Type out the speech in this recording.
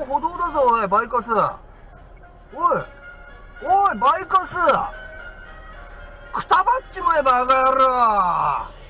お、歩道だぞ、おい、バイカス。おい、おい、バイカス。くたばっちまえ、バカ野郎。